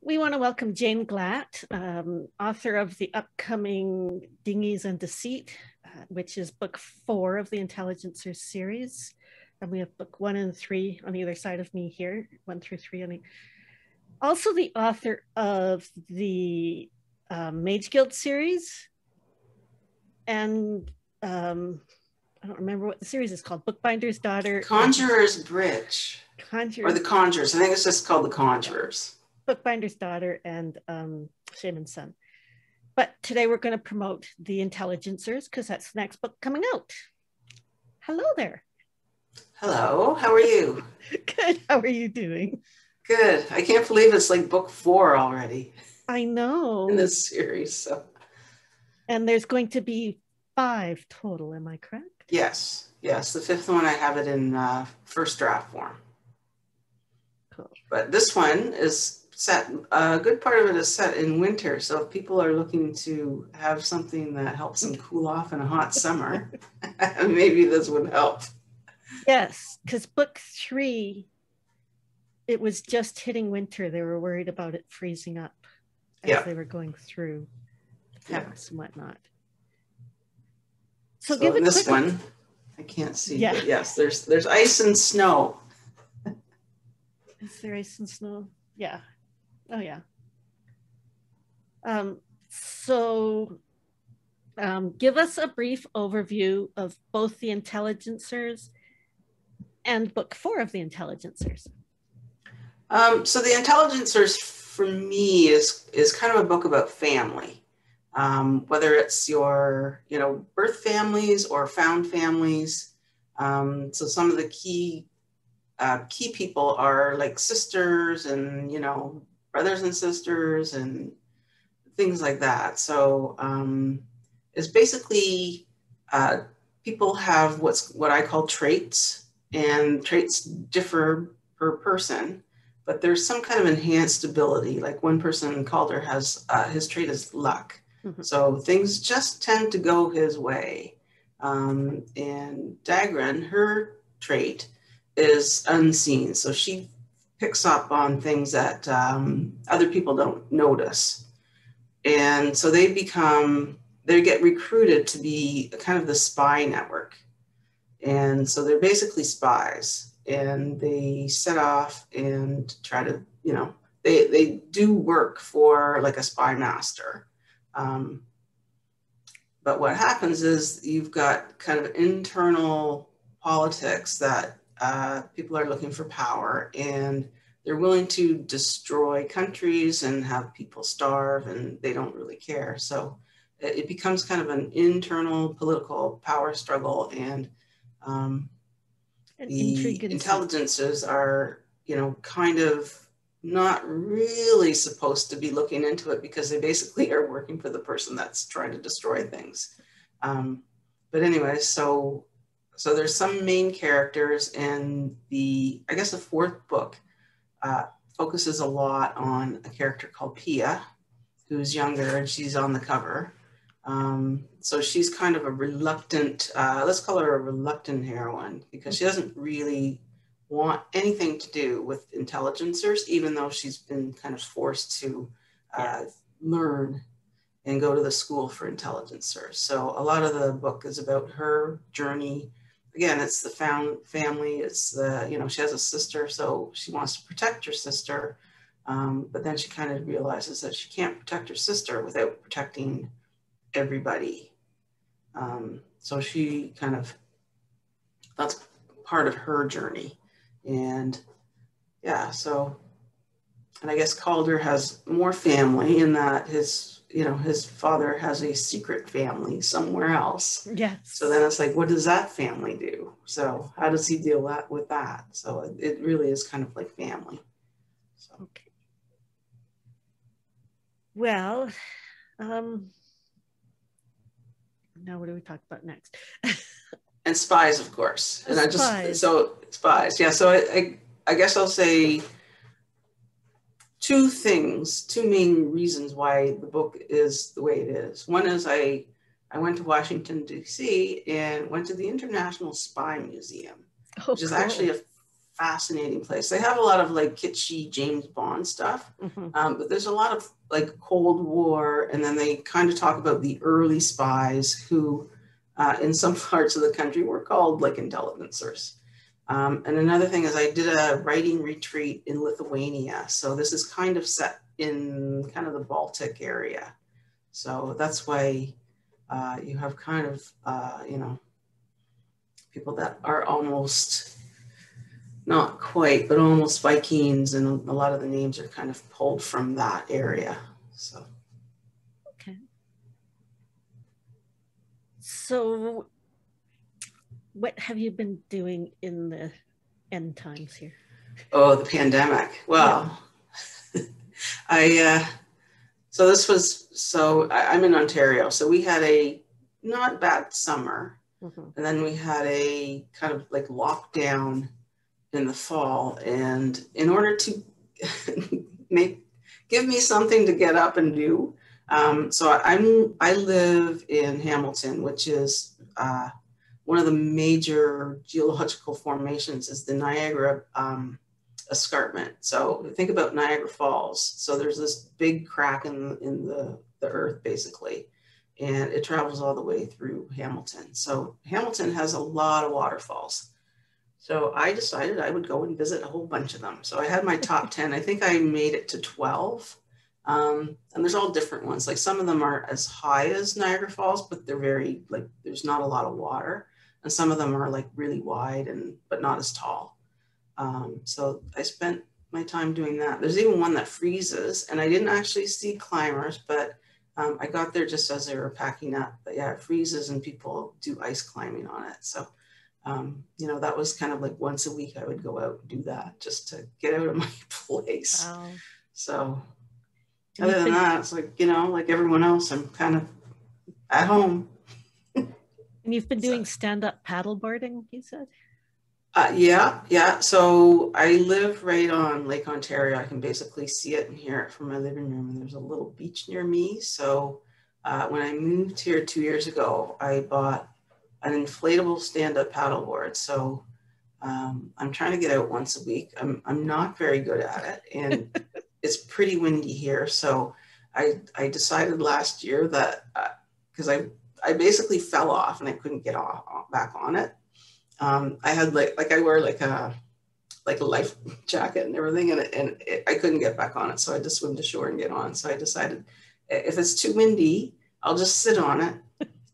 We want to welcome Jane Glatt, author of the upcoming Dinghies and Deceit, which is book 4 of the Intelligencers series. And we have book 1 and 3 on either side of me here, 1 through 3. Also the author of the Mage Guild series. And I don't remember what the series is called. Bookbinder's Daughter. Conjurers Bridge. Conjurers. Or the Conjurers. I think it's just called the Conjurers. Bookbinder's Daughter and Shaman's Son. But today we're going to promote the Intelligencers because that's the next book coming out. Hello there. Hello, how are you? Good, how are you doing? Good. I can't believe it's like book 4 already. I know. In this series. So. And there's going to be 5 total, am I correct? Yes, yes. The 5th one, I have it in first draft form. Cool. But this one is set, a good part of it is set in winter. So if people are looking to have something that helps them cool off in a hot summer, maybe this would help. Yes, because book 3, it was just hitting winter. They were worried about it freezing up as they were going through camps and whatnot. So give it this one, I can't see. Yeah. But yes, there's ice and snow. Is there ice and snow? Yeah. Oh yeah. Give us a brief overview of both the Intelligencers and book 4 of the Intelligencers. So the Intelligencers for me is kind of a book about family, whether it's your birth families or found families. So some of the key people are like sisters and brothers and sisters and things like that. So it's basically people have what I call traits, and traits differ per person. But there's some kind of enhanced ability. Like one person, Calder, has his trait is luck. Mm-hmm. So things just tend to go his way. And Dagrin, her trait is unseen. So she picks up on things that other people don't notice. And so they get recruited to be kind of the spy network. And so they're basically spies. And they set off and try to, they do work for like a spy master. But what happens is you've got kind of internal politics that people are looking for power, and they're willing to destroy countries and have people starve, and they don't really care. So it becomes kind of an internal political power struggle, and the Intelligencers are, kind of not really supposed to be looking into it because they basically are working for the person that's trying to destroy things. But anyway, so there's some main characters, and I guess the 4th book focuses a lot on a character called Pia, who's younger, and she's on the cover. So she's kind of a reluctant, let's call her a reluctant heroine, because she doesn't really want anything to do with Intelligencers, even though she's been kind of forced to learn and go to the school for Intelligencers. So a lot of the book is about her journey. Again, it's the found family, it's the, she has a sister, so she wants to protect her sister. But then she kind of realizes that she can't protect her sister without protecting everybody. So she kind of, that's part of her journey. And yeah, and I guess Calder has more family in that his father has a secret family somewhere else. Yes. So then it's like, what does that family do? So how does he deal with that? So it really is kind of like family. So. Okay. Well, now what do we talk about next? And spies, of course. And spies. Yeah. So I guess I'll say 2 main reasons why the book is the way it is. One is I went to Washington, D.C. and went to the International Spy Museum, which is actually a fascinating place. They have a lot of like kitschy James Bond stuff, but there's a lot of like Cold War, and then they kind of talk about the early spies who in some parts of the country were called like Intelligencers. And another thing is I did a writing retreat in Lithuania. So this is kind of set in kind of the Baltic area. So that's why you have kind of, you know, people that are almost, not quite, but almost Vikings, and a lot of the names are kind of pulled from that area, so. Okay. So what have you been doing in the end times here? Oh, the pandemic. Well, yeah. I'm in Ontario, so we had a not bad summer, and then we had a kind of like lockdown in the fall, and in order to give me something to get up and do, so I live in Hamilton, which is one of the major geological formations is the Niagara Escarpment. So think about Niagara Falls. So there's this big crack in the earth basically, and it travels all the way through Hamilton. So Hamilton has a lot of waterfalls. So I decided I would go and visit a whole bunch of them. So I had my top 10. I think I made it to 12. And there's all different ones. Like some of them are as high as Niagara Falls, but they're very, like, there's not a lot of water. And some of them are like really wide but not as tall. So I spent my time doing that. There's even one that freezes, and I didn't actually see climbers, but I got there just as they were packing up. But yeah, it freezes and people do ice climbing on it. So you know, that was kind of like once a week I would go out and do that just to get out of my place. Wow. So other than that, it's like, you know, like everyone else, I'm kind of at home. And you've been doing stand-up paddleboarding, you said? Yeah. So I live right on Lake Ontario. I can basically see it and hear it from my living room. And there's a little beach near me. So when I moved here 2 years ago, I bought an inflatable stand-up paddleboard. So I'm trying to get out once a week. I'm not very good at it, and it's pretty windy here. So I decided last year that because I basically fell off and I couldn't get back on it. I had like I wear like a life jacket and everything, and I couldn't get back on it. So I just swam to shore and get on. So I decided if it's too windy, I'll just sit on it.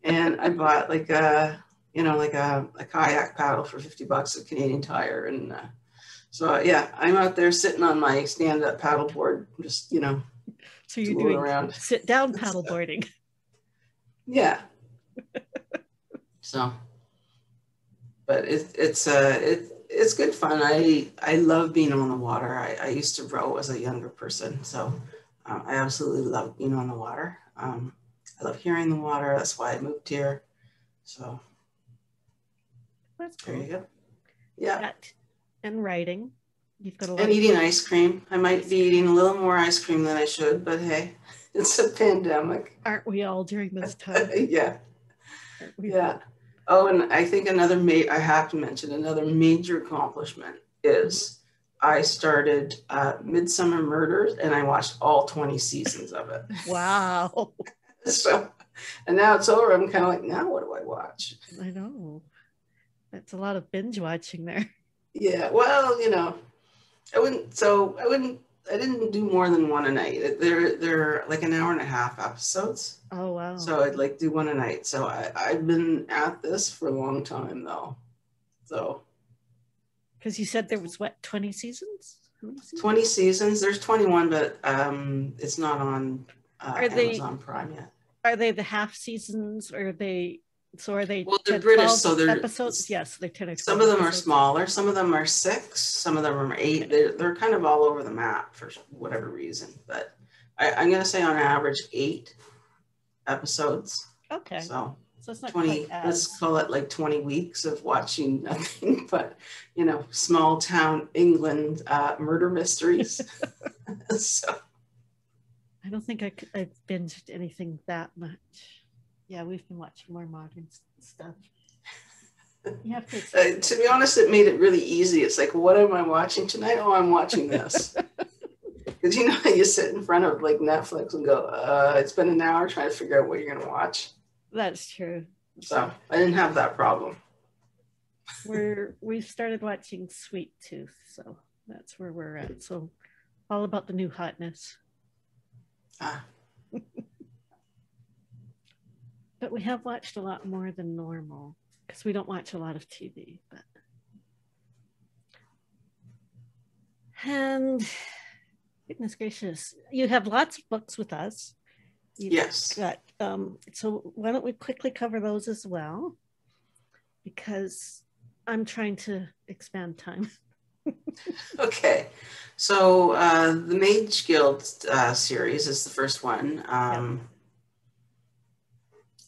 And I bought like a kayak paddle for $50 at Canadian Tire. And so, yeah, I'm out there sitting on my stand-up paddleboard, just, you know. So you're doing around. Sit-down paddleboarding. Yeah. So, but it's good fun. I love being on the water. I used to row as a younger person. So I absolutely love being on the water. I love hearing the water. That's why I moved here. So that's cool. There you go. Yeah. That and writing. You've got a lot and eating ice cream. I might be eating a little more ice cream than I should, but hey, it's a pandemic. Aren't we all during this time? Yeah. Yeah. Oh, and I think I have to mention another major accomplishment is I started Midsomer Murders, and I watched all 20 seasons of it. Wow. So, and now it's over. I'm kind of like, now what do I watch? I know. That's a lot of binge watching there. Yeah. Well, you know, I didn't do more than one a night. They're like an hour and a half episodes. Oh, wow. So I'd like do one a night. So I've been at this for a long time though. So. Because you said there was what, 20 seasons? How many seasons? 20 seasons. There's 21, but it's not on Amazon Prime yet. Are they the half seasons, or are they, so are they, well, they're British, so they're episodes? Yes, they're 10 or 12. Some of them episodes. Are smaller, some of them are 6, some of them are 8. They're kind of all over the map for whatever reason, but I'm going to say on average 8 episodes. Okay. So it's not 20, let's call it like 20 weeks of watching nothing but, you know, small town England murder mysteries. So. I don't think I've binged anything that much. Yeah, we've been watching more modern stuff. You have to. To be honest, it made it really easy. It's like, what am I watching tonight? Oh, I'm watching this. Because you know, you sit in front of like Netflix and go, it's been an hour trying to figure out what you're going to watch. That's true. So I didn't have that problem. We've started watching Sweet Tooth, so that's where we're at. So all about the new hotness. Ah. But we have watched a lot more than normal because we don't watch a lot of TV. But and goodness gracious, you have lots of books with us. You've yes. Got, so why don't we quickly cover those as well? Because I'm trying to expand time. Okay, so the Mage Guild series is the first one.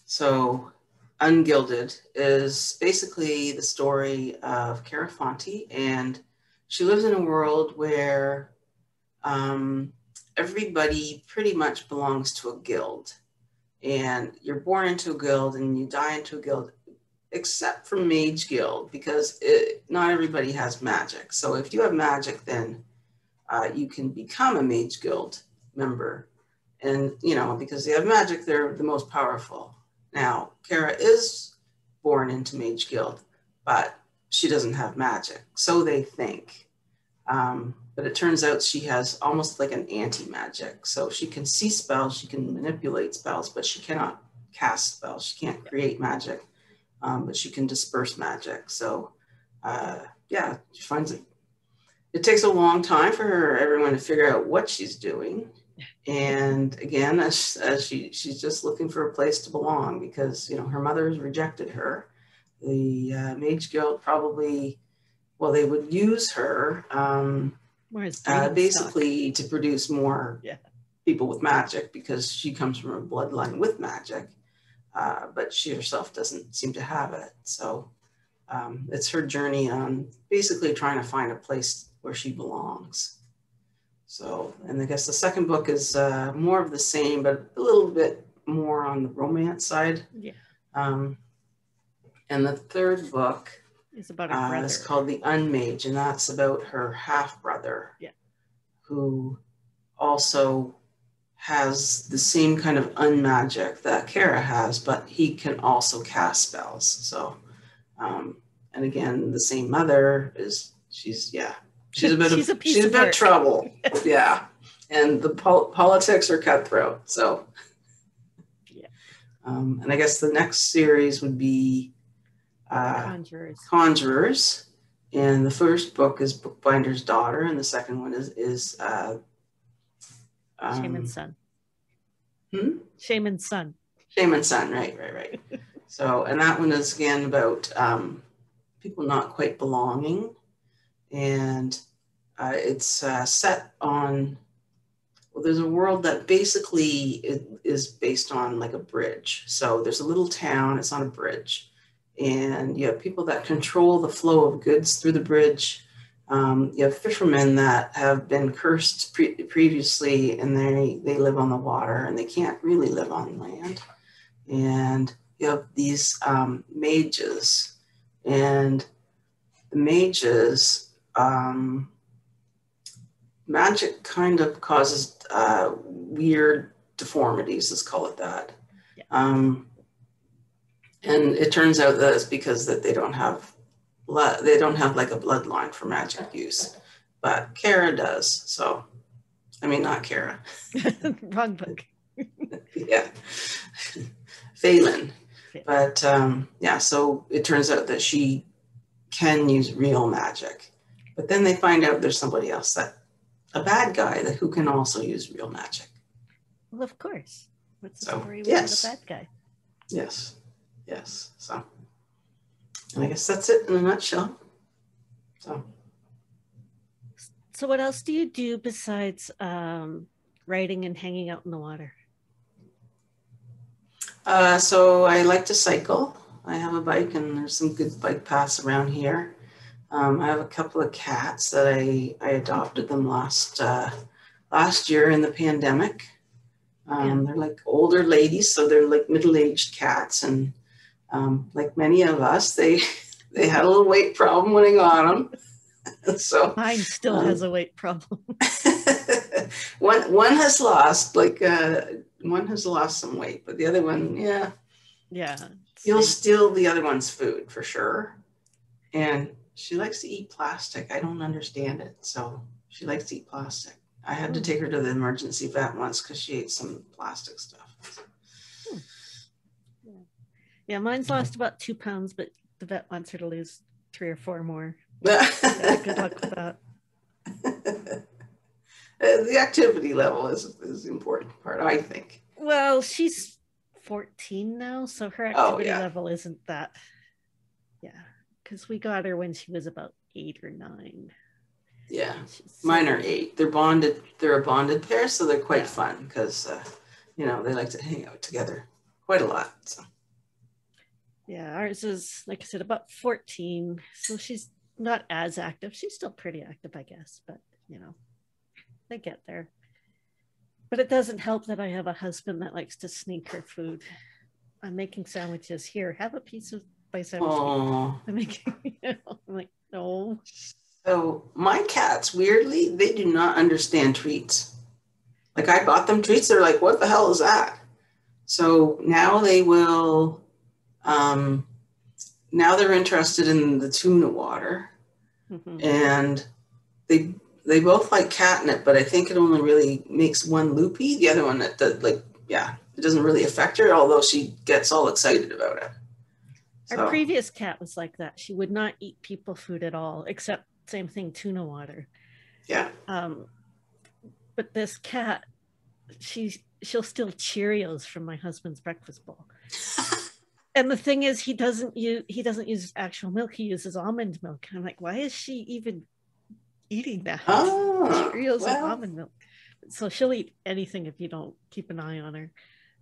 So Ungilded is basically the story of Carafonti, and she lives in a world where everybody pretty much belongs to a guild, and you're born into a guild and you die into a guild, except for Mage Guild, because not everybody has magic. So if you have magic, then you can become a Mage Guild member. And, you know, because they have magic, they're the most powerful. Now, Kara is born into Mage Guild, but she doesn't have magic. So they think. But it turns out she has almost like an anti-magic. So she can see spells, she can manipulate spells, but she cannot cast spells. She can't create magic. But she can disperse magic. So yeah, she finds it. It takes a long time for her, everyone to figure out what she's doing. And again, she's just looking for a place to belong because, you know, her mother has rejected her. The Mage Guild probably, well, they would use her basically to produce more people with magic because she comes from a bloodline with magic. But she herself doesn't seem to have it. So it's her journey on basically trying to find a place where she belongs. So, and I guess the second book is more of the same, but a little bit more on the romance side. Yeah. And the third book is about a brother. It's called The Unmage, and that's about her half-brother. Yeah. Who also has the same kind of unmagic that Kara has, but he can also cast spells. So, and again, the same mother is, she's a bit of trouble. Yeah. And the politics are cutthroat. So, yeah. And I guess the next series would be Conjurers. And the first book is Bookbinder's Daughter. And the second one is Shaman's Son. Shaman's Son. Shaman's Son, right. So, and that one is again about people not quite belonging. And it's set on, well, there's a world that basically is based on like a bridge. So there's a little town, it's on a bridge. And you have people that control the flow of goods through the bridge. You have fishermen that have been cursed previously, and they live on the water and they can't really live on land. And you have these mages, and the mages, magic kind of causes weird deformities, let's call it that. Yeah. And it turns out that it's because that they don't have like a bloodline for magic use, but Kara does. So, I mean, not Kara. Wrong book. Yeah. Phelan. But yeah, so it turns out that she can use real magic, but then they find out there's somebody else, a bad guy who can also use real magic. Well, of course. What's the story with the bad guy? Yes. So. And I guess that's it in a nutshell. So what else do you do besides writing and hanging out in the water? So I like to cycle. I have a bike, and there's some good bike paths around here. I have a couple of cats that I adopted them last year in the pandemic. They're like older ladies, so they're like middle-aged cats, and like many of us, they They had a little weight problem when I got them. So mine still has a weight problem. one has lost, like one has lost some weight, but the other one, yeah. You'll steal the other one's food for sure. And she likes to eat plastic. I don't understand it. So she likes to eat plastic. I had to take her to the emergency vet once because she ate some plastic stuff. So. Yeah, mine's lost about 2 pounds, but the vet wants her to lose 3 or 4 more. Yeah, good luck with that. The activity level is the important part, I think. Well, she's 14 now, so her activity level isn't that. Yeah, because we got her when she was about 8 or 9. Yeah, mine are 8. They're bonded. They're a bonded pair, so they're quite fun because, you know, they like to hang out together quite a lot. So. Yeah, ours is, like I said, about 14, so she's not as active. She's still pretty active, I guess, but, you know, they get there. But it doesn't help that I have a husband that likes to sneak her food. I'm making sandwiches. Here, have a piece of my sandwich. Aww. I'm making, you know, I'm like, no. So my cats, weirdly, they do not understand treats. Like, I bought them treats. They're like, what the hell is that? So now they will... now they're interested in the tuna water, and they both like catnip, but I think it only really makes one loopy. The other one that does, like, it doesn't really affect her, although she gets all excited about it. So. Our previous cat was like that. She would not eat people food at all, except same thing, tuna water. Yeah. But this cat, she'll steal Cheerios from my husband's breakfast bowl. And the thing is, he doesn't use actual milk. He uses almond milk. And I'm like, why is she even eating that? Oh, Cheerios and almond milk. So she'll eat anything if you don't keep an eye on her.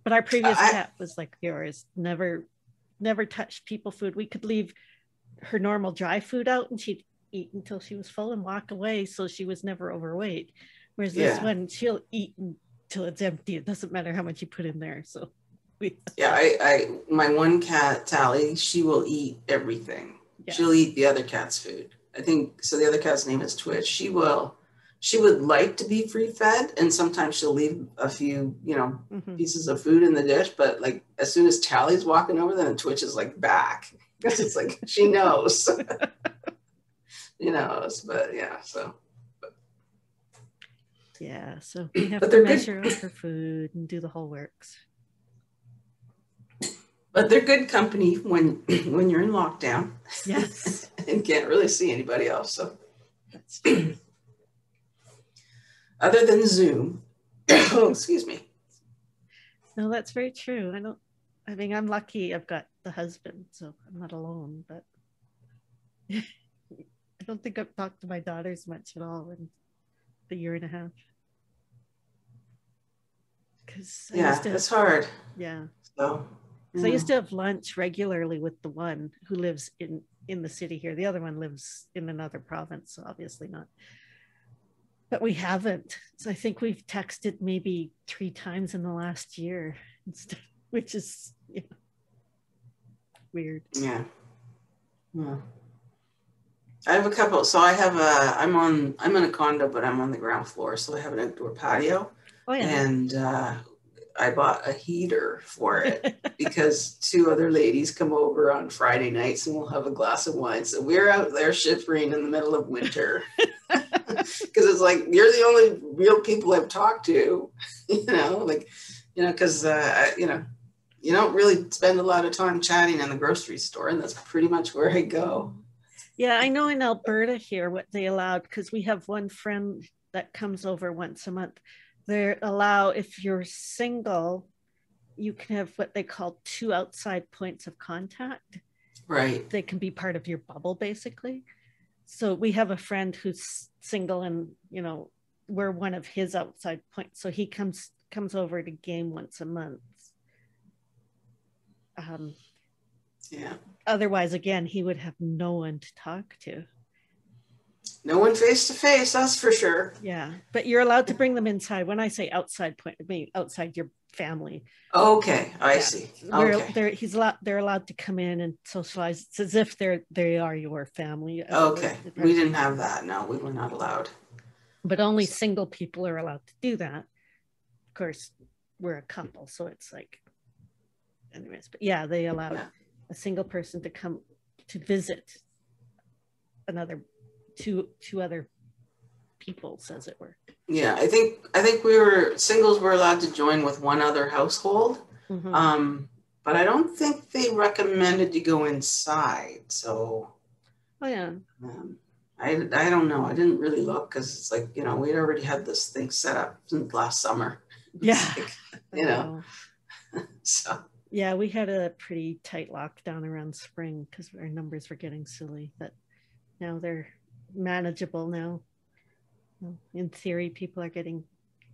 But our previous cat was like yours. Never touched people food. We could leave her normal dry food out and she'd eat until she was full and walk away. So she was never overweight. Whereas this one, she'll eat until it's empty. It doesn't matter how much you put in there. So. Yeah, I my one cat, Tally, she will eat everything. Yeah. She'll eat the other cat's food. I think, so the other cat's name is Twitch. She would like to be free fed, and sometimes she'll leave a few, you know, pieces of food in the dish, but like as soon as Tally's walking over, then Twitch is like back. Because it's like, she knows. She knows, but yeah, so. Yeah, so we have to measure out her food and do the whole works. But they're good company when you're in lockdown. Yes. And can't really see anybody else. So that's true. Other than Zoom. Oh, excuse me. No, that's very true. I mean I'm lucky I've got the husband, so I'm not alone, but I don't think I've talked to my daughters much at all in the 1.5 years. Cause it's hard. Yeah. So I used to have lunch regularly with the one who lives in the city here. The other one lives in another province, so obviously not. But we haven't. So I think we've texted maybe 3 times in the last year, which is weird. Yeah. I have a couple. So I have a. I'm in a condo, but I'm on the ground floor, so I have an outdoor patio. Oh yeah. And. I bought a heater for it because 2 other ladies come over on Friday nights and we'll have a glass of wine. So we're out there shivering in the middle of winter because it's like, you're the only real people I've talked to, because, you don't really spend a lot of time chatting in the grocery store, and that's pretty much where I go. Yeah, I know in Alberta here what they allowed, because we have one friend that comes over once a month. They allow, if you're single, you can have what they call 2 outside points of contact. Right. They can be part of your bubble, basically. So we have a friend who's single, and, we're one of his outside points. So he comes over to game once a month. Otherwise, again, he would have no one to talk to. No one face to face, that's for sure. Yeah, but you're allowed to bring them inside. When I say outside point, I mean outside your family. Okay, I see. Okay. They're allowed to come in and socialize. It's as if they are your family. Okay, we didn't have that. No, we were not allowed. But only single people are allowed to do that. Of course, we're a couple, so it's like, anyways. But yeah, they allow a single person to come to visit another two other people, as it were. Yeah, I think singles were allowed to join with one other household, mm-hmm. But I don't think they recommended you go inside. So, oh yeah, I don't know. I didn't really look because it's like, you know, we'd already had this thing set up since last summer. Yeah, like, you know. So yeah, we had a pretty tight lockdown around spring because our numbers were getting silly. But now they're manageable now. In theory, people are getting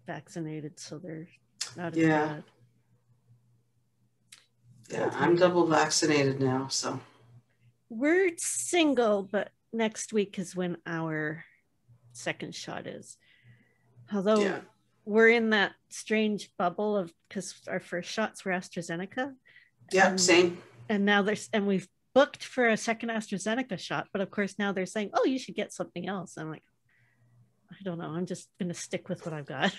vaccinated, so they're not as bad. Yeah, I'm double vaccinated now, so. We're single, but next week is when our second shot is. Although we're in that strange bubble of, because our first shots were AstraZeneca. Yeah, same. And now we've booked for a second AstraZeneca shot, but of course now they're saying, oh, you should get something else. I'm like, I don't know. I'm just going to stick with what I've got.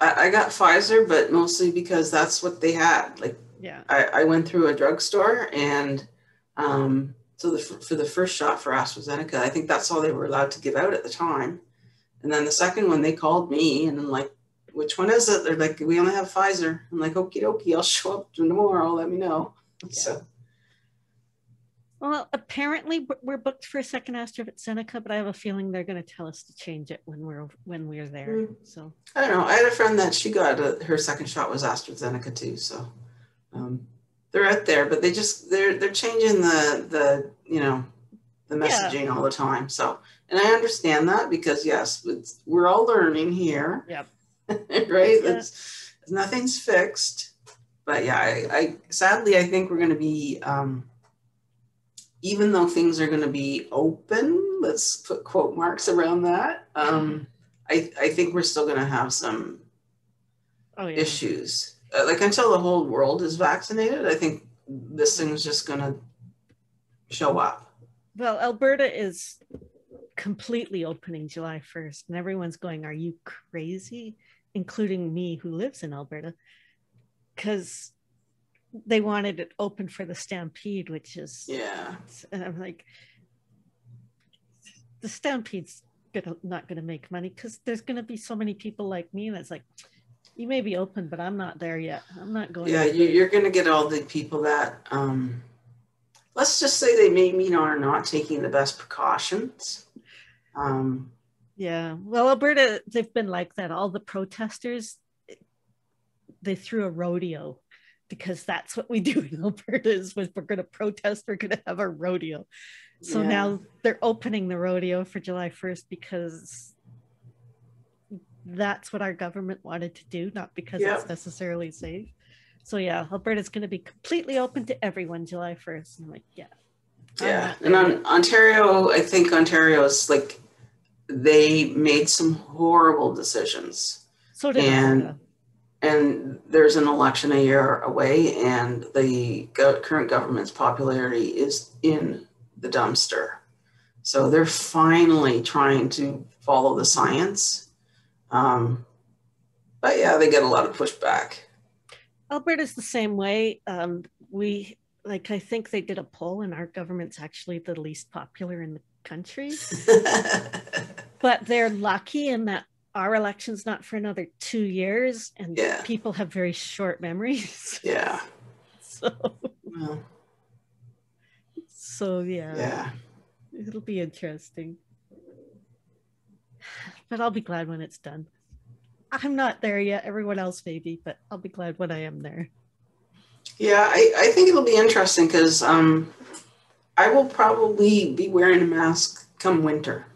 I got Pfizer, but mostly because that's what they had. Like, yeah, I went through a drugstore, and for the first shot for AstraZeneca, I think that's all they were allowed to give out at the time. And then the second one, they called me, and I'm like, which one is it? They're like, we only have Pfizer. I'm like, okie dokie, I'll show up tomorrow. Let me know. Yeah. So. Well, apparently we're booked for a second AstraZeneca, but I have a feeling they're going to tell us to change it when we're there. Mm. So I don't know. I had a friend that she got her second shot was AstraZeneca too. So they're out there, but they just they're changing the messaging all the time. So, and I understand that because yes, we're all learning here. Yep. Right. Yeah. Nothing's fixed, but yeah, I sadly I think we're going to be. Even though things are going to be open, let's put quote marks around that, I think we're still going to have some issues. Like until the whole world is vaccinated, I think this thing's just going to show up. Well, Alberta is completely opening July 1st, and everyone's going, are you crazy? Including me, who lives in Alberta, because they wanted it open for the Stampede, which is and I'm like, the Stampede's not gonna make money because there's gonna be so many people like me, and it's like, you may be open, but I'm not there yet. I'm not going. Yeah, you're gonna get all the people that let's just say they maybe are not taking the best precautions. Yeah, well, Alberta, they've been like that. All the protesters, they threw a rodeo. Because that's what we do in Alberta is when we're going to protest, we're going to have a rodeo. So now they're opening the rodeo for July 1st because that's what our government wanted to do, not because it's necessarily safe. So yeah, Alberta's going to be completely open to everyone July 1st. I'm like, And on Ontario, I think Ontario is like, they made some horrible decisions. So did Alberta. And there's an election a year away, and the current government's popularity is in the dumpster. So they're finally trying to follow the science. But yeah, they get a lot of pushback. Alberta's the same way. I think they did a poll, and our government's actually the least popular in the country. But they're lucky in that our election's not for another 2 years, and people have very short memories. Yeah. So yeah. It'll be interesting. But I'll be glad when it's done. I'm not there yet. Everyone else may be, but I'll be glad when I am there. Yeah, I think it'll be interesting because I will probably be wearing a mask come winter.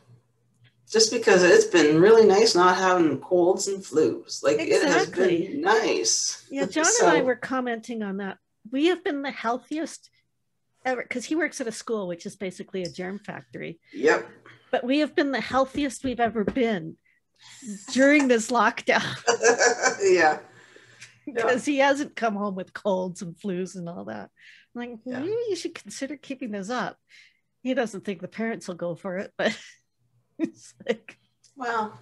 Just because it's been really nice not having colds and flus. Like, It has been nice. Yeah, John and I were commenting on that. We have been the healthiest ever, because he works at a school, which is basically a germ factory. Yep. But we have been the healthiest we've ever been during this lockdown. Yeah. because he hasn't come home with colds and flus and all that. I'm like, maybe you should consider keeping this up. He doesn't think the parents will go for it, but it's like, well,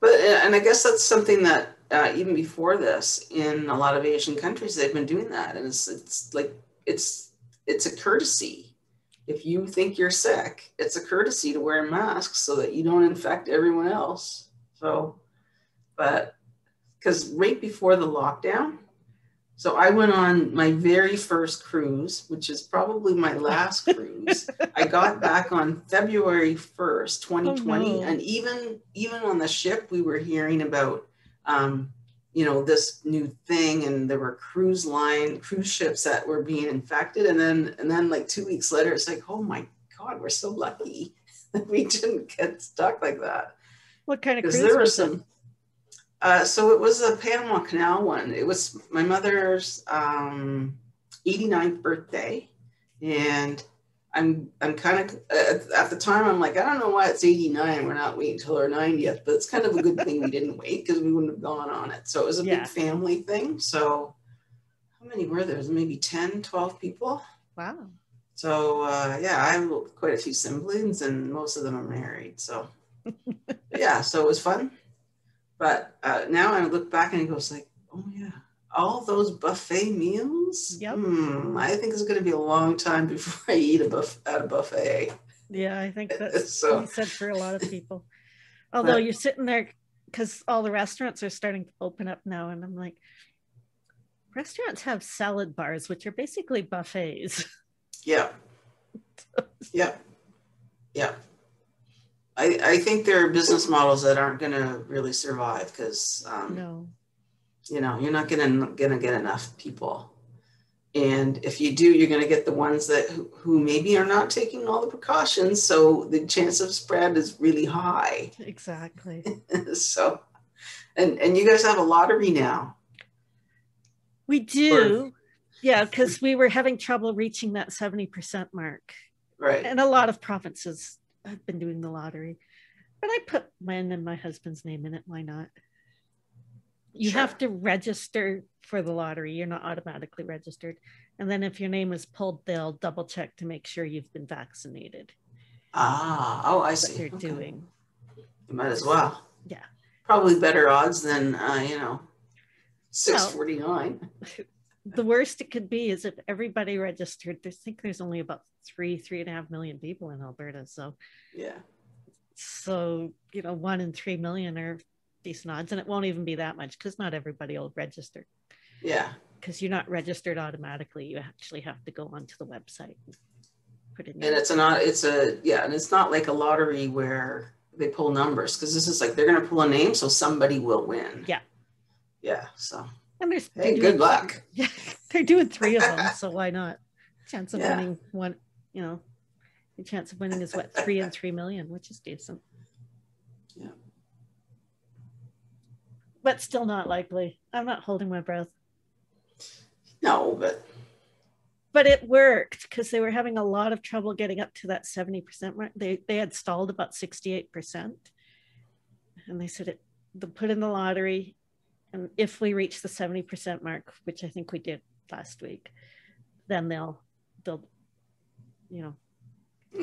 but and I guess that's something that even before this, in a lot of Asian countries, they've been doing that, and it's like it's a courtesy. If you think you're sick, it's a courtesy to wear a mask so that you don't infect everyone else. So, but because right before the lockdown, so I went on my very first cruise, which is probably my last cruise. I got back on February 1st, 2020. Oh, no. And even on the ship, we were hearing about, you know, this new thing, and there were cruise ships that were being infected, and then like 2 weeks later, it's like, oh my God, we're so lucky that we didn't get stuck like that. What kind of cruise? Because there were some. So it was a Panama Canal one. It was my mother's 89th birthday, and I'm kind of at the time I'm like, I don't know why it's 89, we're not waiting till our 90th, but it's kind of a good thing we didn't wait, because we wouldn't have gone on it. So it was a big family thing. So how many were there? Maybe 10, 12 people. Wow. So yeah, I have quite a few siblings, and most of them are married. So yeah, so it was fun. But now I look back and it goes like, oh yeah, all those buffet meals. Yep. I think it's going to be a long time before I eat at a buffet. Yeah, I think that's so said for a lot of people. Although you're sitting there, because all the restaurants are starting to open up now, and I'm like, restaurants have salad bars, which are basically buffets. Yeah. Yeah. Yeah. I think there are business models that aren't going to really survive, because no. You know, you're not gonna get enough people, and if you do, you're gonna get the ones that who maybe are not taking all the precautions, so the chance of spread is really high. Exactly. So, and you guys have a lottery now. We do, yeah, because we were having trouble reaching that 70% mark, right? And a lot of provinces have been doing the lottery, but I put mine and my husband's name in it. Why not? You have to register for the lottery. You're not automatically registered. And then if your name is pulled, they'll double check to make sure you've been vaccinated. Ah, oh, I see. What you're doing. You might as well. Yeah. Probably better odds than, you know, 649. Well, the worst it could be is if everybody registered. I think there's only about 3.5 million people in Alberta. So, yeah. So, you know, 1 in 3 million are decent odds, and it won't even be that much, because not everybody will register. Yeah, because you're not registered automatically. You actually have to go onto the website and put it in. And and it's not like a lottery where they pull numbers, because this is like they're going to pull a name, so somebody will win. Yeah, yeah. So, and there's good luck. Yeah, they're doing 3 of them, so why not? Chance of winning one, you know, the chance of winning is what, 3 in 3 million, which is decent. Yeah. But still not likely. I'm not holding my breath. No, but it worked, because they were having a lot of trouble getting up to that 70% mark. They had stalled about 68%, and they said they put in the lottery, and if we reach the 70% mark, which I think we did last week, then they'll, you know.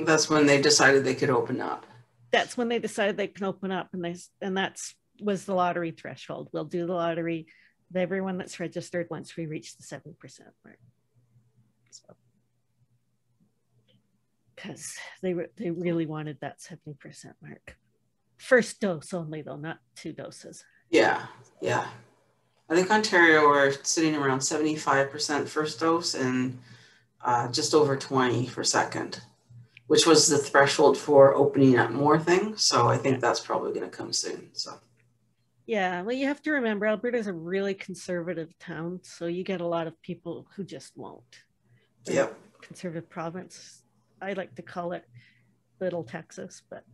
That's when they decided they could open up. That's when they decided they can open up, and that's was the lottery threshold. We'll do the lottery with everyone that's registered once we reach the 7% mark. So, because they really wanted that 70% mark. First dose only though, not 2 doses. Yeah, yeah. I think Ontario were sitting around 75% first dose, and just over 20 for second, which was the threshold for opening up more things. So I think that's probably going to come soon, so. Yeah, well, you have to remember, Alberta's a really conservative town, so you get a lot of people who just won't. Yep. Conservative province. I like to call it Little Texas, but,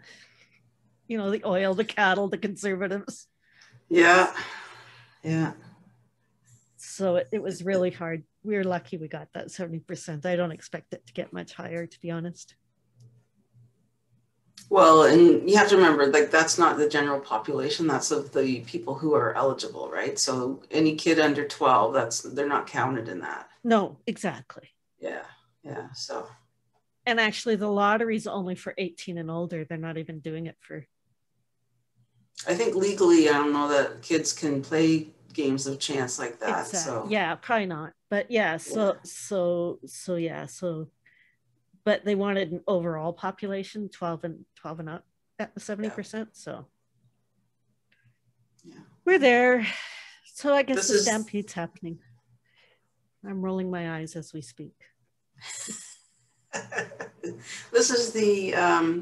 you know, the oil, the cattle, the conservatives. Yeah, yeah. So it was really hard. We were lucky we got that 70%. I don't expect it to get much higher, to be honest. Well, and you have to remember, like, that's not the general population. That's of the people who are eligible, right? So any kid under 12, they're not counted in that. No, exactly. Yeah, yeah, so. And actually, the lottery's only for 18 and older. They're not even doing it for... I think legally, I don't know that kids can play games of chance like that, exactly. So. Yeah, probably not. But yeah, so, yeah. So yeah, so... But they wanted an overall population, 12 and up, at the 70%. Yeah. So yeah, we're there. So I guess the stampede's happening. I'm rolling my eyes as we speak. This is the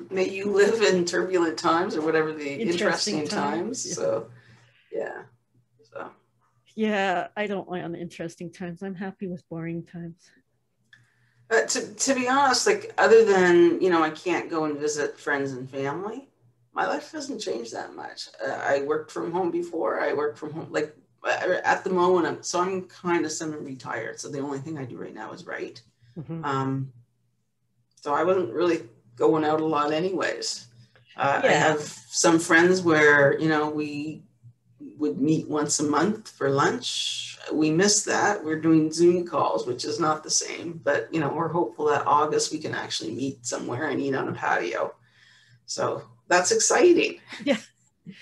may you live in turbulent times, or whatever, the interesting times. Yeah. So yeah, so yeah, I don't want interesting times. I'm happy with boring times. To be honest, like, other than, you know, I can't go and visit friends and family, my life hasn't changed that much. I worked from home before. I work from home, like, at the moment, I'm kind of semi-retired. So the only thing I do right now is write. Mm-hmm. So I wasn't really going out a lot anyways. Yeah. I have some friends where, you know, we would meet once a month for lunch. We miss that. We're doing Zoom calls, which is not the same, but, you know, we're hopeful that August we can actually meet somewhere and eat on a patio. So that's exciting. Yeah.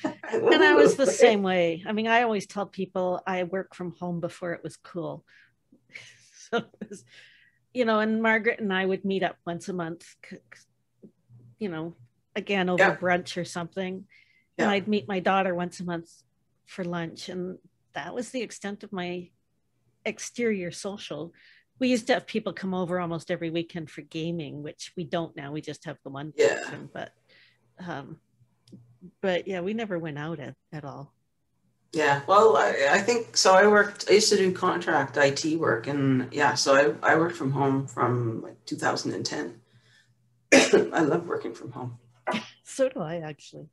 And I was the same way. I mean, I always tell people I work from home before it was cool. So, it was, you know, and Margaret and I would meet up once a month, you know, again, over, yeah, brunch or something. Yeah. And I'd meet my daughter once a month for lunch, and that was the extent of my exterior social. We used to have people come over almost every weekend for gaming, which we don't now. We just have the one person, yeah. But yeah, we never went out at all. Yeah, well, I think, so I used to do contract IT work, and yeah, so I worked from home from like 2010. I love working from home. So do I, actually.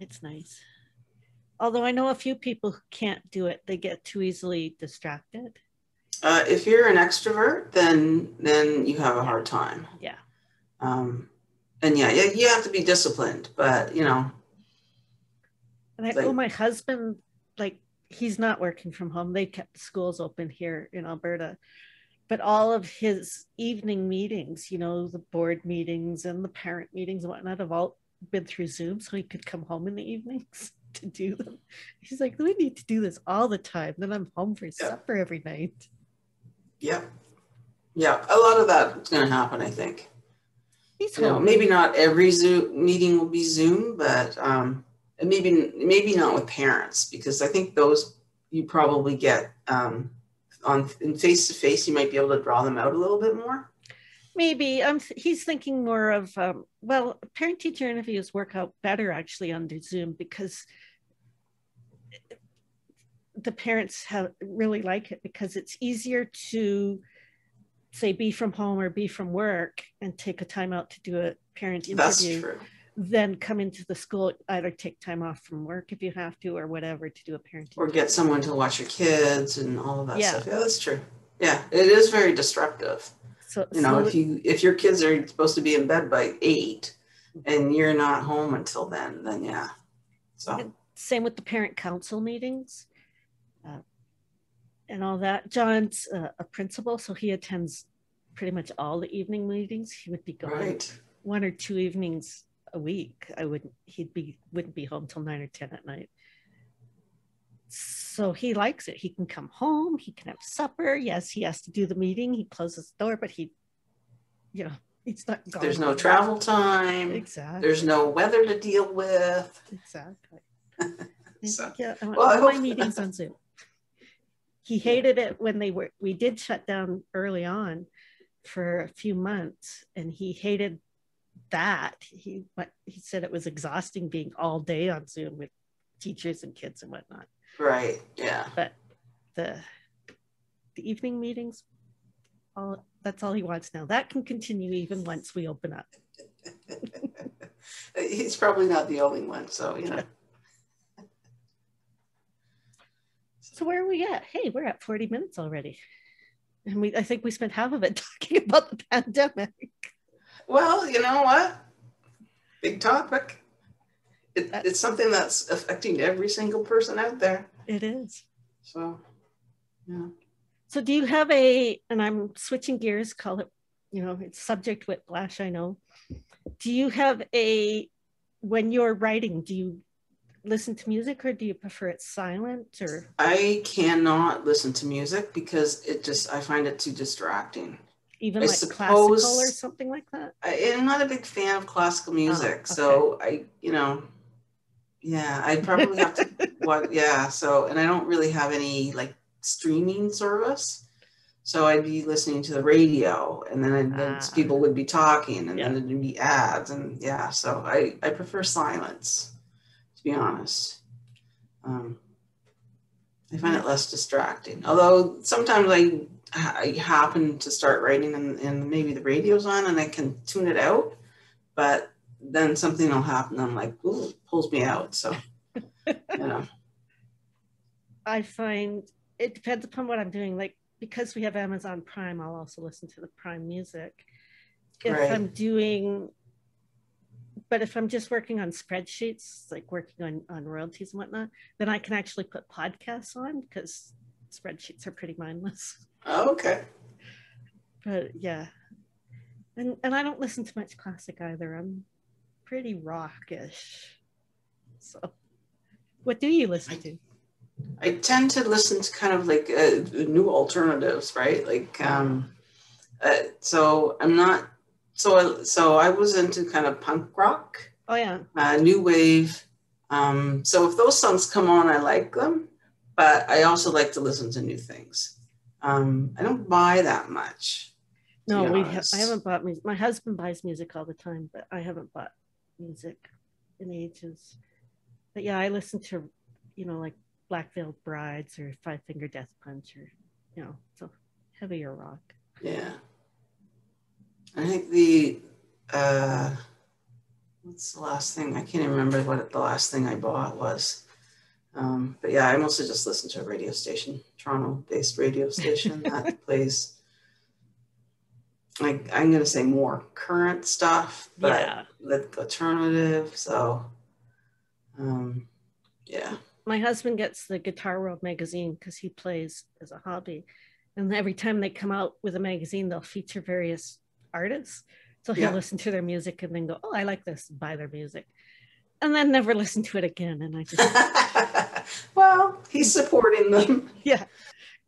It's nice. Although I know a few people who can't do it, they get too easily distracted. If you're an extrovert, then you have a hard time. Yeah. And yeah, you have to be disciplined, but, you know. And I know, like, my husband, like, he's not working from home. They kept the schools open here in Alberta. But all of his evening meetings, you know, the board meetings and the parent meetings and whatnot, have all been through Zoom, so he could come home in the evenings to do them. He's like, we need to do this all the time. Then I'm home for supper every night. Yep. Yeah. A lot of that's going to happen, I think. He's home. You know, maybe not every Zoom meeting will be Zoom, but maybe not with parents, because I think those you probably get in face-to-face, you might be able to draw them out a little bit more. Maybe. He's thinking more of, well, parent-teacher interviews work out better actually under Zoom, because the parents really like it, because it's easier to, say, be from home or be from work and take a time out to do a parent interview than come into the school, either take time off from work if you have to or whatever to do a parent interview. Or get someone to watch your kids and all of that stuff. Yeah, that's true. Yeah, it is very disruptive. So, you know, if your kids are supposed to be in bed by 8 and you're not home until then yeah. So same with the parent council meetings and all that. John's a principal, so he attends pretty much all the evening meetings. He would be gone one or two evenings a week. He wouldn't be home till 9 or 10 at night. So he likes it. He can come home. He can have supper. Yes, he has to do the meeting. He closes the door, but he, you know, it's not gone. There's no travel time. Exactly. There's no weather to deal with. Exactly. So, yeah, I want all my meetings on Zoom. He hated it when we did shut down early on for a few months, and he hated that. He said it was exhausting being all day on Zoom with teachers and kids and whatnot. Right, yeah. But the evening meetings, that's all he wants now. That can continue even once we open up. He's probably not the only one, so, you know. So where are we at? Hey, we're at 40 minutes already. And I think we spent half of it talking about the pandemic. Well, you know what? Big topic. It's something that's affecting every single person out there. It is. So, yeah. So do you have a, and I'm switching gears, call it, you know, it's subject whiplash, I know. Do you have a, when you're writing, do you listen to music or do you prefer it silent or? I cannot listen to music because it just, I find it too distracting. Even I like suppose, classical or something like that? I'm not a big fan of classical music. Oh, okay. So I, you know, yeah, I'd probably have to, well, yeah. So, and I don't really have any like streaming service. So I'd be listening to the radio and then people would be talking and then there'd be ads. And yeah, so I prefer silence, to be honest. I find it less distracting. Although sometimes I happen to start writing and maybe the radio's on and I can tune it out, but then something will happen. I'm like, ooh, it pulls me out. So, you know. I find it depends upon what I'm doing. Like, because we have Amazon Prime, I'll also listen to the Prime music. If I'm just working on spreadsheets, like working on royalties and whatnot, then I can actually put podcasts on because spreadsheets are pretty mindless. Oh, okay. But yeah, and I don't listen to much classic either. I'm pretty rockish. So, what do you listen to? I tend to listen to kind of like new alternatives, right? Like, so I was into kind of punk rock. Oh yeah. New wave. So if those songs come on, I like them, but I also like to listen to new things. I don't buy that much. No, I haven't bought music. My husband buys music all the time, but I haven't bought music in ages. But yeah, I listen to, you know, like Black Veiled Brides or Five Finger Death Punch or, you know, so heavier rock. Yeah. I think what's the last thing? I can't even remember what the last thing I bought was. But yeah, I mostly just listen to a radio station, Toronto-based radio station that plays, like, I'm going to say more current stuff, but like alternative, so, yeah. My husband gets the Guitar World magazine because he plays as a hobby, and every time they come out with a magazine, they'll feature various artists, so he'll listen to their music and then go, oh, I like this, buy their music. And then never listen to it again. And I just, well, he's supporting them. Yeah.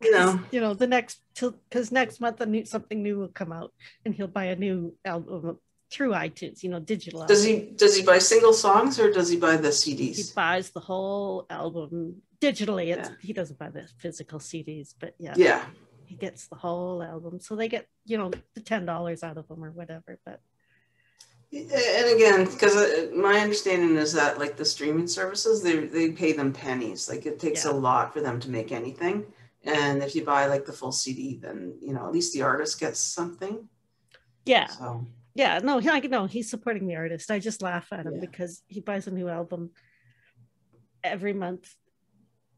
You know, because next month something new will come out and he'll buy a new album through iTunes, you know, digital. Does he buy single songs or does he buy the CDs? He buys the whole album digitally. He doesn't buy the physical CDs, but yeah. Yeah. He gets the whole album. So they get, you know, the $10 out of them or whatever, but. And again, because my understanding is that like the streaming services, they pay them pennies. Like it takes a lot for them to make anything. And if you buy like the full CD, then, you know, at least the artist gets something. Yeah. So. Yeah. No, he's supporting the artist. I just laugh at him because he buys a new album every month.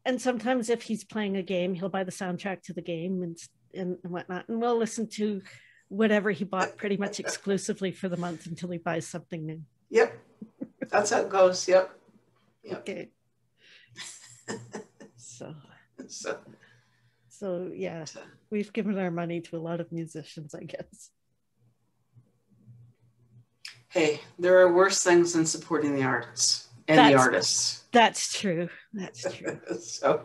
And sometimes if he's playing a game, he'll buy the soundtrack to the game and whatnot. And we'll listen to whatever he bought pretty much exclusively for the month until he buys something new. Yep. That's how it goes. Yep. Okay. So yeah, we've given our money to a lot of musicians, I guess. Hey, there are worse things than supporting the artists That's true. That's true. So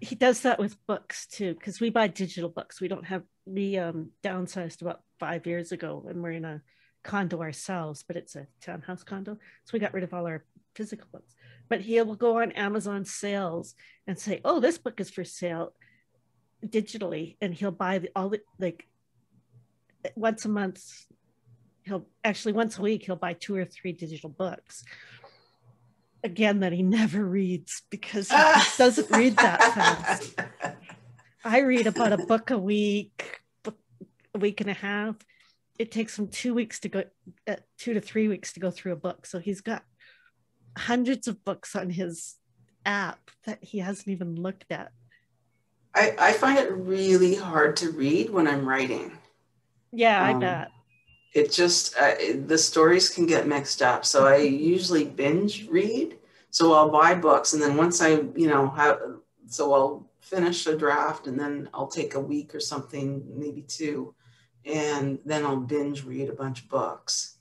he does that with books too, because we buy digital books. We downsized about 5 years ago and we're in a condo ourselves, but it's a townhouse condo. So we got rid of all our physical books, but he will go on Amazon sales and say, oh, this book is for sale digitally. And he'll buy once a week, he'll buy 2 or 3 digital books. Again, that he never reads because he doesn't read that fast. I read about a book a week, a week and a half. It takes him 2 to 3 weeks to go through a book. So he's got hundreds of books on his app that he hasn't even looked at. I find it really hard to read when I'm writing. Yeah, I bet. it just, the stories can get mixed up. So I usually binge read. So I'll buy books, and then once I, you know, have, so I'll finish a draft, and then I'll take a week or something, maybe two, and then I'll binge read a bunch of books.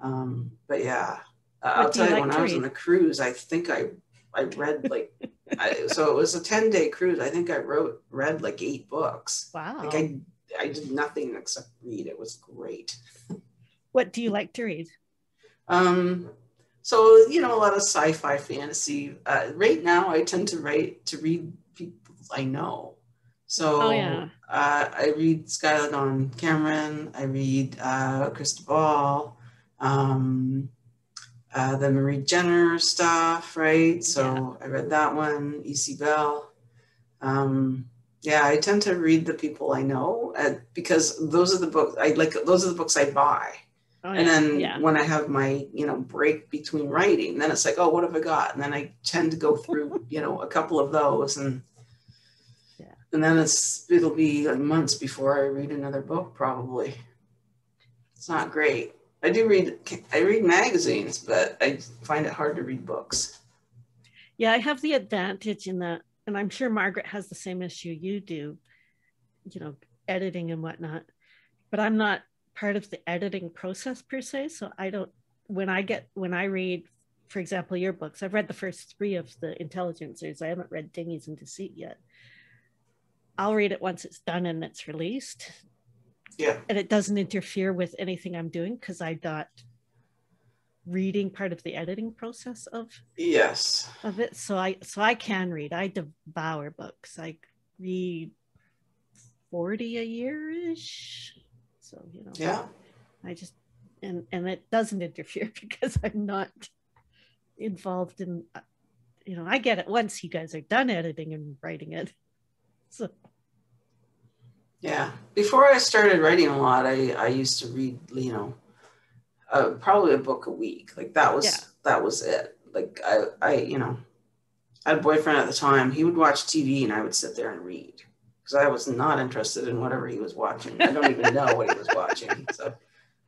But yeah, I'll tell you, when I was on the cruise, I think I read like, so it was a 10-day cruise. I think I read like 8 books. Wow. Like I did nothing except read. It was great. What do you like to read? So, you know, a lot of sci-fi, fantasy. Right now, I tend to read people I know. So I read Skyla Dawn Cameron. I read Krista D. Ball, the Marie Jenner stuff, right? So I read that one, E.C. Bell. Yeah, I tend to read the people I know because those are the books I like. Those are the books I buy. Oh, yeah. And then when I have my, you know, break between writing, then it's like, oh, what have I got? And then I tend to go through, you know, a couple of those, and and then it'll be like months before I read another book. Probably, it's not great. I do read. I read magazines, but I find it hard to read books. Yeah, I have the advantage in that. And I'm sure Margaret has the same issue you do, you know, editing and whatnot, but I'm not part of the editing process per se. So I don't, when I read, for example, your books, I've read the first 3 of the Intelligencers. I haven't read Dinghies and Deceit yet. I'll read it once it's done and it's released. Yeah. And it doesn't interfere with anything I'm doing because I got reading part of the editing process of it, so I can read. I devour books. I read 40 a year-ish, so you know. Yeah, I just and it doesn't interfere because I'm not involved in, you know, I get it once you guys are done editing and writing it. So yeah, before I started writing a lot, I used to read, you know, probably a book a week. Like that was that was it. Like I you know, I had a boyfriend at the time. He would watch TV and I would sit there and read because I was not interested in whatever he was watching. I don't even know what he was watching. So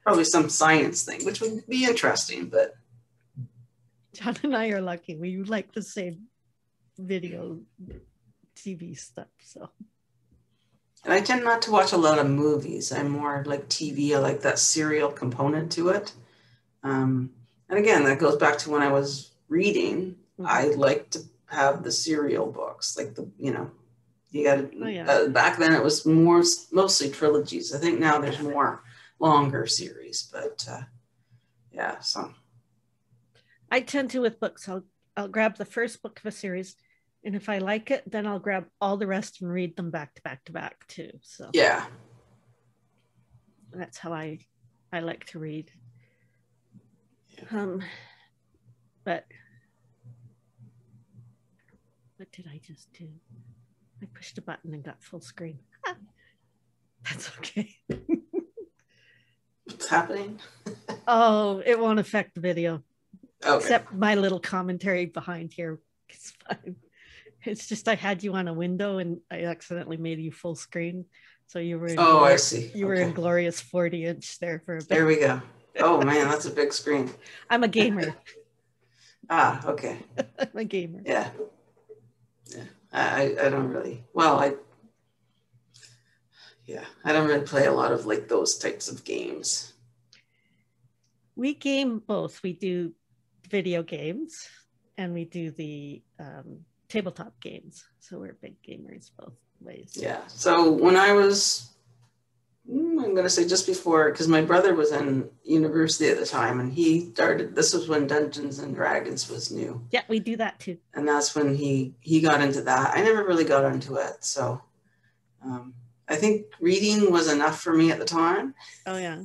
probably some science thing, which would be interesting. But John and I are lucky. We like the same video TV stuff. So. And I tend not to watch a lot of movies. I'm more like TV. I like that serial component to it. And again, that goes back to when I was reading. Mm-hmm. I like to have the serial books, like the, you know, you got to, back then it was mostly trilogies. I think now there's more longer series, but yeah, so. I tend to with books, I'll grab the first book of a series. And if I like it, then I'll grab all the rest and read them back to back to back too. So yeah, that's how I like to read. Yeah. But what did I just do? I pushed a button and got full screen. That's okay. What's happening? Oh, it won't affect the video. Okay. Except my little commentary behind here is fine. It's just I had you on a window and I accidentally made you full screen. So you were in, oh, I see. You were in glorious 40-inch there for a bit. There we go. Oh man, that's a big screen. I'm a gamer. Ah, okay. I'm a gamer. Yeah. Yeah. I don't really, well, I don't really play a lot of like those types of games. We game both. We do video games and we do the tabletop games, so we're big gamers both ways. Yeah, so when I was, I'm gonna say just before, because my brother was in university at the time and he started, this was when Dungeons and Dragons was new. Yeah, we do that too. And that's when he got into that. I never really got into it, so I think reading was enough for me at the time. Oh yeah.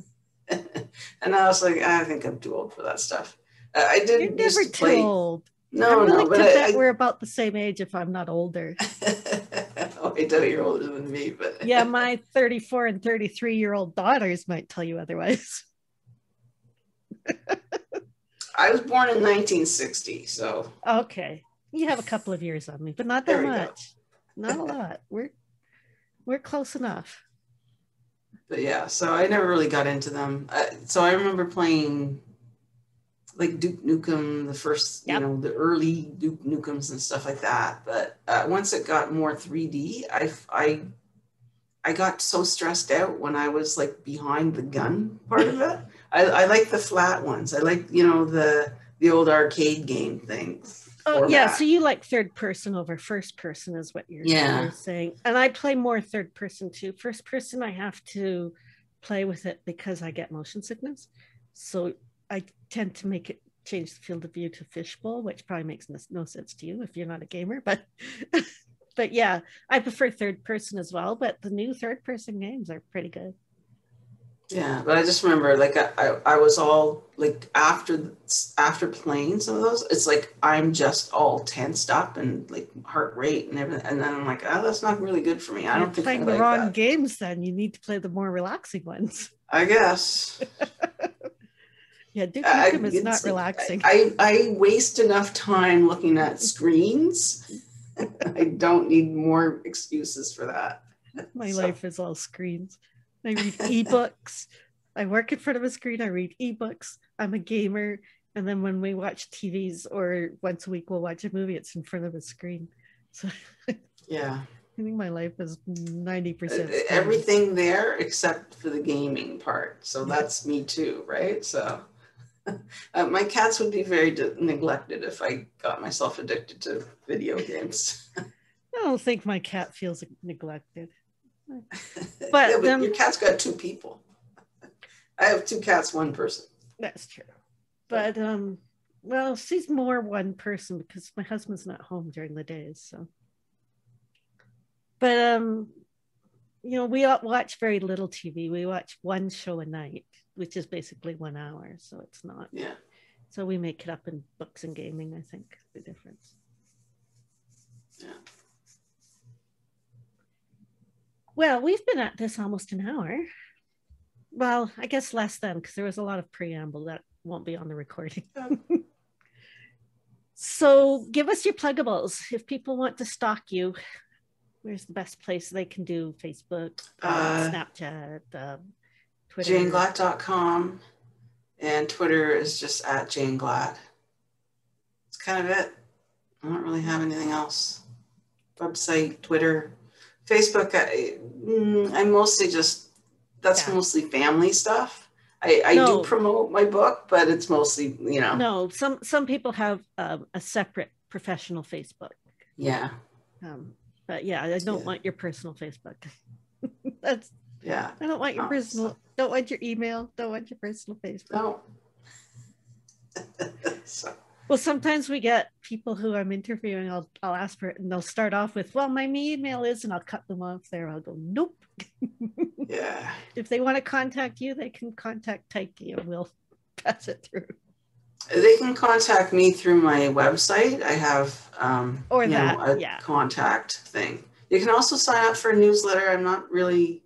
And I was like, I think I'm too old for that stuff. I didn't used to play. You're never too old. No, I'm really, no, but I we're about the same age if I'm not older. Oh, I know you're older than me, but yeah, my 34 and 33-year-old daughters might tell you otherwise. I was born in 1960, so okay, you have a couple of years on me, but not that much. Not a lot. We're close enough. But yeah, so I never really got into them. So I remember playing like Duke Nukem, the first, you know, the early Duke Nukems and stuff like that. But once it got more 3D, I got so stressed out when I was like behind the gun part of it. I like the flat ones. I like, you know, the old arcade game things. Oh yeah, so you like third person over first person is what you're saying. And I play more third person too. First person, I have to play with it because I get motion sickness. So I tend to make it change the field of view to fishbowl, which probably makes no sense to you if you're not a gamer. But yeah, I prefer third person as well. But the new third person games are pretty good. Yeah, but I just remember, like, I was all, like, after playing some of those, it's like, I'm just all tensed up and, like, heart rate and everything, and then I'm like, oh, that's not really good for me. I don't think I like that. You're playing the wrong games, then. You need to play the more relaxing ones. I guess. Yeah, Duke Nukem is not relaxing. I waste enough time looking at screens. I don't need more excuses for that. My life is all screens. I read ebooks. I work in front of a screen. I read ebooks. I'm a gamer. And then when we watch TVs or once a week we'll watch a movie, it's in front of a screen. So yeah, I think my life is 90%. Everything there except for the gaming part. So that's me too, right? So my cats would be very neglected if I got myself addicted to video games. I don't think my cat feels neglected. But, yeah, but your cat's got two people. I have two cats, one person. That's true. But well, she's more one person because my husband's not home during the days. So, but you know, we watch very little TV. We watch one show a night, which is basically 1 hour. So it's not. Yeah. So we make it up in books and gaming. I think the difference. Yeah. Well, we've been at this almost an hour. Well, I guess less than, because there was a lot of preamble that won't be on the recording. So give us your pluggables. If people want to stalk you, where's the best place they can do? Facebook, Snapchat, Twitter? JaneGlatt.com, and Twitter is just at Jane Glatt. That's kind of it. I don't really have anything else. Website, Twitter. Facebook, I mostly just, that's mostly family stuff. I do promote my book, but it's mostly, you know. No, some people have a separate professional Facebook. Yeah. But yeah, I don't want your personal Facebook. That's, yeah. I don't want your personal, don't want your email, don't want your personal Facebook. No. So. Well, sometimes we get people who I'm interviewing, I'll ask for it and they'll start off with, well, my email is, and I'll cut them off there. I'll go, nope. Yeah. If they want to contact you, they can contact Taiki and we'll pass it through. They can contact me through my website. I have a contact thing. You can also sign up for a newsletter. I'm not really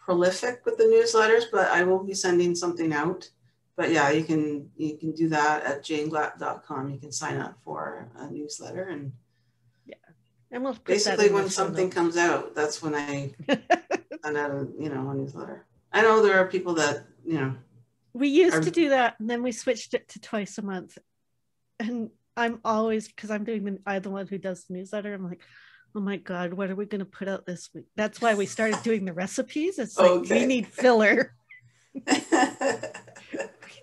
prolific with the newsletters, but I will be sending something out. But yeah, you can do that at janeglatt.com. You can sign up for a newsletter, and we'll basically when something comes out, that's when I send out a newsletter. I know there are people that we used to do that, and then we switched it to twice a month. And I'm always, because I'm the one who does the newsletter. I'm like, oh my God, what are we going to put out this week? That's why we started doing the recipes. It's like we need filler.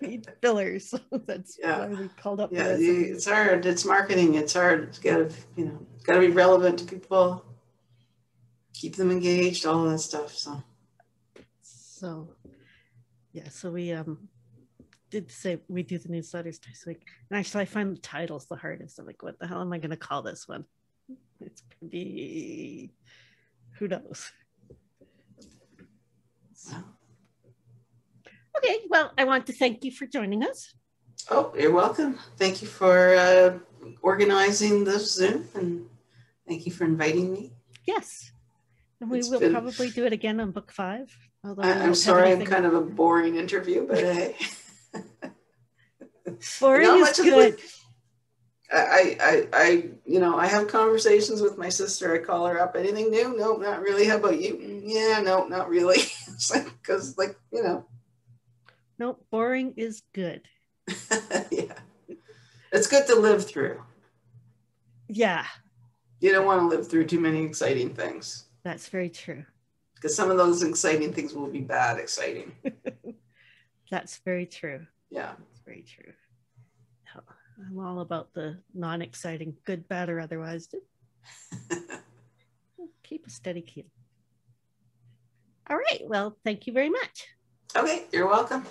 We need fillers. That's why we called up. Yeah, it's hard. It's marketing. It's hard. It's gotta, gotta be relevant to people. Keep them engaged. All of that stuff. So, yeah. So we did say we do the newsletters twice a week. And actually, I find the titles the hardest. I'm like, what the hell am I going to call this one? It's gonna be, who knows. So. Okay, well, I want to thank you for joining us. Oh, you're welcome. Thank you for organizing this Zoom, and thank you for inviting me. Yes, and we will probably do it again on book 5. I'm sorry, I'm kind of a boring interview, but hey. Boring is good. I have conversations with my sister. I call her up. Anything new? Nope, not really. How about you? Yeah, no, not really. much, because like, you know. Nope, boring is good. Yeah. It's good to live through. Yeah. You don't want to live through too many exciting things. That's very true. Because some of those exciting things will be bad exciting. That's very true. Yeah. That's very true. I'm all about the non-exciting, good, bad, or otherwise. Keep a steady keel. All right. Well, thank you very much. Okay. You're welcome.